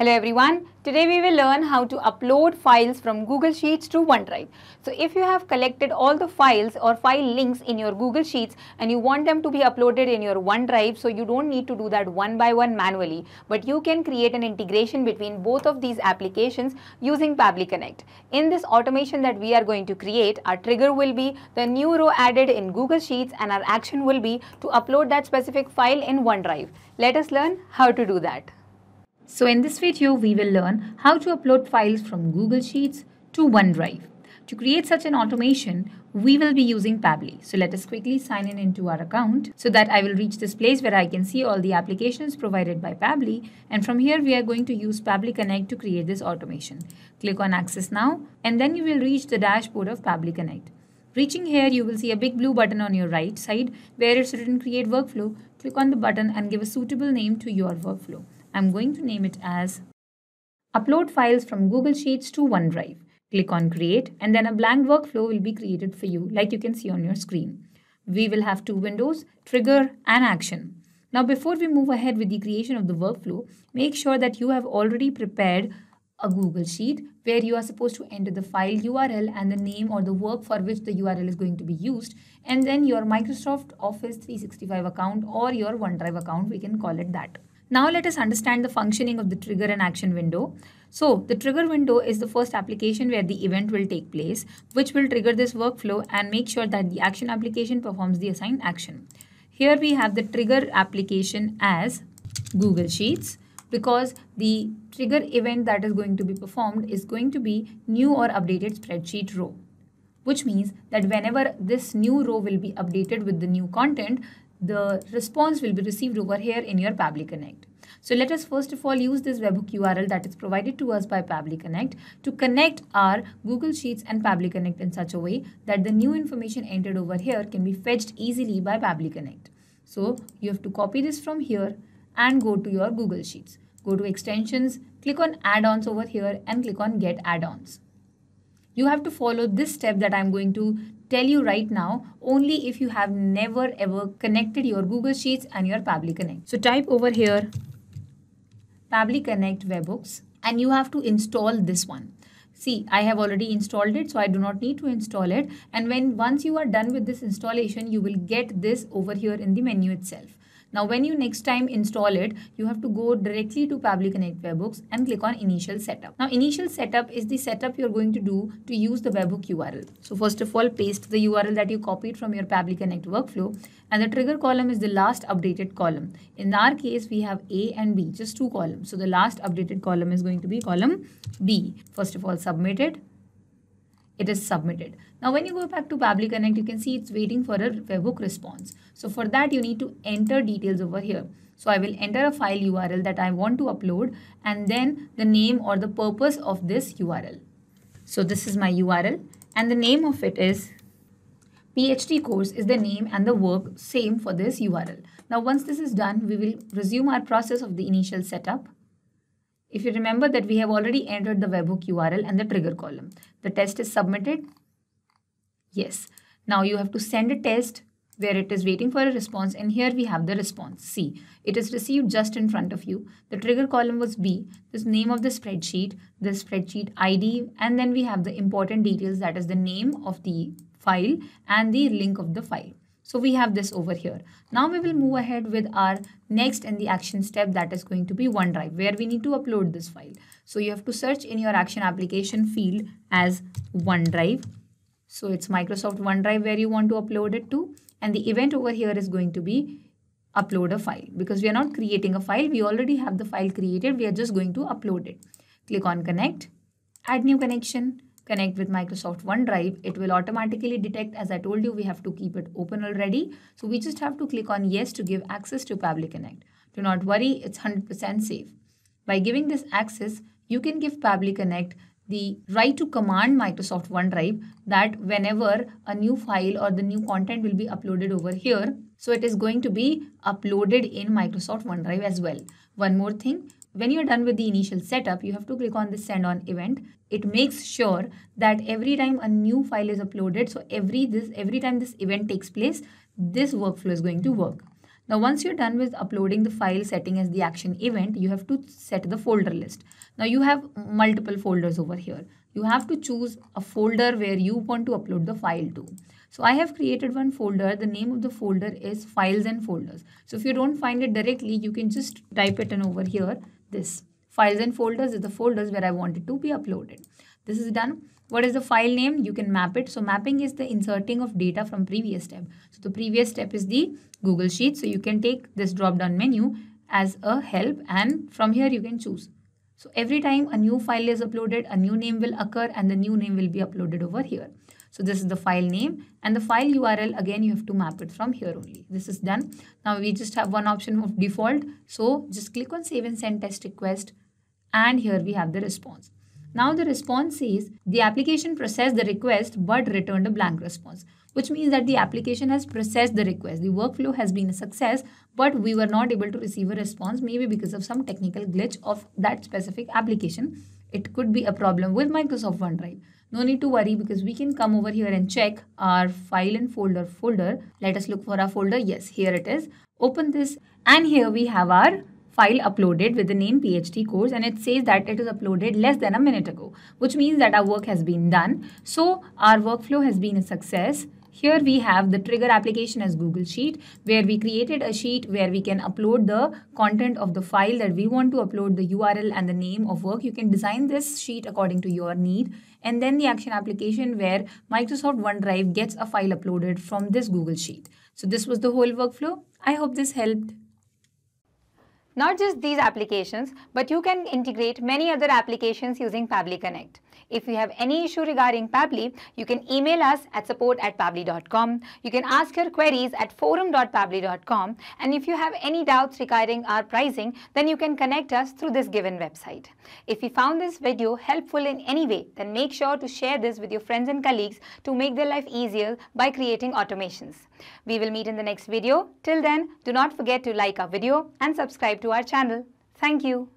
Hello everyone, today we will learn how to upload files from Google Sheets to OneDrive. So if you have collected all the files or file links in your Google Sheets and you want them to be uploaded in your OneDrive, so you don't need to do that one by one manually, but you can create an integration between both of these applications using Pabbly Connect. In this automation that we are going to create, our trigger will be the new row added in Google Sheets and our action will be to upload that specific file in OneDrive. Let us learn how to do that. So in this video, we will learn how to upload files from Google Sheets to OneDrive. To create such an automation, we will be using Pabbly. So let us quickly sign in into our account so that I will reach this place where I can see all the applications provided by Pabbly. And from here, we are going to use Pabbly Connect to create this automation. Click on Access Now, and then you will reach the dashboard of Pabbly Connect. Reaching here, you will see a big blue button on your right side where it's written Create Workflow. Click on the button and give a suitable name to your workflow. I'm going to name it as Upload Files from Google Sheets to OneDrive. Click on Create and then a blank workflow will be created for you like you can see on your screen. We will have two windows, Trigger and Action. Now before we move ahead with the creation of the workflow, make sure that you have already prepared a Google Sheet where you are supposed to enter the file URL and the name or the work for which the URL is going to be used, and then your Microsoft Office 365 account or your OneDrive account, we can call it that. Now let us understand the functioning of the trigger and action window. So the trigger window is the first application where the event will take place, which will trigger this workflow and make sure that the action application performs the assigned action. Here we have the trigger application as Google Sheets because the trigger event that is going to be performed is going to be new or updated spreadsheet row, which means that whenever this new row will be updated with the new content, the response will be received over here in your Pabbly Connect. So let us first of all use this webhook URL that is provided to us by Pabbly Connect to connect our Google Sheets and Pabbly Connect in such a way that the new information entered over here can be fetched easily by Pabbly Connect. So you have to copy this from here and go to your Google Sheets. Go to Extensions, click on Add-ons over here and click on Get Add-ons. You have to follow this step that I'm going to tell you right now only if you have never ever connected your Google Sheets and your Pabbly Connect. So type over here Pabbly Connect Webhooks and you have to install this one. See, I have already installed it, so I do not need to install it, and once you are done with this installation, you will get this over here in the menu itself. Now when you next time install it, you have to go directly to Pabbly Connect Webhooks and click on Initial Setup. Now Initial Setup is the setup you're going to do to use the webhook URL. So first of all, paste the URL that you copied from your Pabbly Connect workflow, and the trigger column is the last updated column. In our case, we have A and B, just two columns. So the last updated column is going to be column B. First of all, submit it. It is submitted. Now when you go back to Pabbly Connect, you can see it's waiting for a webhook response. So for that, you need to enter details over here. So I will enter a file URL that I want to upload and then the name or the purpose of this URL. So this is my URL and the name of it is PhD course is the name and the work same for this URL. Now once this is done, we will resume our process of the initial setup. If you remember that we have already entered the webhook URL and the trigger column. The test is submitted. Yes. Now you have to send a test where it is waiting for a response, and here we have the response. See, it is received just in front of you. The trigger column was B, this name of the spreadsheet ID, and then we have the important details, that is the name of the file and the link of the file. So we have this over here. Now we will move ahead with our next and the action step, that is going to be OneDrive, where we need to upload this file. So you have to search in your action application field as OneDrive. So it's Microsoft OneDrive where you want to upload it to. And the event over here is going to be upload a file, because we are not creating a file. We already have the file created. We are just going to upload it. Click on Connect, Add New Connection. Connect with Microsoft OneDrive. It will automatically detect, as I told you, we have to keep it open already. So we just have to click on yes to give access to Pabbly Connect. Do not worry, it's 100% safe. By giving this access, you can give Pabbly Connect the right to command Microsoft OneDrive that whenever a new file or the new content will be uploaded over here, so it is going to be uploaded in Microsoft OneDrive as well. One more thing. When you're done with the initial setup, you have to click on the send on event. It makes sure that every time a new file is uploaded, so every time this event takes place, this workflow is going to work. Now, once you're done with uploading the file setting as the action event, you have to set the folder list. Now, you have multiple folders over here. You have to choose a folder where you want to upload the file to. So I have created one folder. The name of the folder is Files and Folders. So if you don't find it directly, you can just type it in over here. This Files and Folders is the folders where I want it to be uploaded. This is done. What is the file name? You can map it. So mapping is the inserting of data from previous step. So the previous step is the Google Sheets. So you can take this drop down menu as a help, and from here you can choose. So every time a new file is uploaded, a new name will occur and the new name will be uploaded over here. So this is the file name, and the file URL, again you have to map it from here only. This is done. Now we just have one option of default. So just click on save and send test request, and here we have the response. Now the response says the application processed the request but returned a blank response, which means that the application has processed the request. The workflow has been a success, but we were not able to receive a response, maybe because of some technical glitch of that specific application. It could be a problem with Microsoft OneDrive. No need to worry, because we can come over here and check our file and folder. Let us look for our folder. Yes, here it is. Open this, and here we have our file uploaded with the name PhD course, and it says that it is uploaded less than a minute ago, which means that our work has been done. So our workflow has been a success. Here we have the trigger application as Google Sheet, where we created a sheet where we can upload the content of the file that we want to upload, the URL and the name of work. You can design this sheet according to your need. And then the action application where Microsoft OneDrive gets a file uploaded from this Google Sheet. So this was the whole workflow. I hope this helped. Not just these applications, but you can integrate many other applications using Pabbly Connect. If you have any issue regarding Pabbly, you can email us at support@pabbly.com. You can ask your queries at forum.pabbly.com. And if you have any doubts regarding our pricing, then you can connect us through this given website. If you found this video helpful in any way, then make sure to share this with your friends and colleagues to make their life easier by creating automations. We will meet in the next video. Till then, do not forget to like our video and subscribe to our channel. Thank you.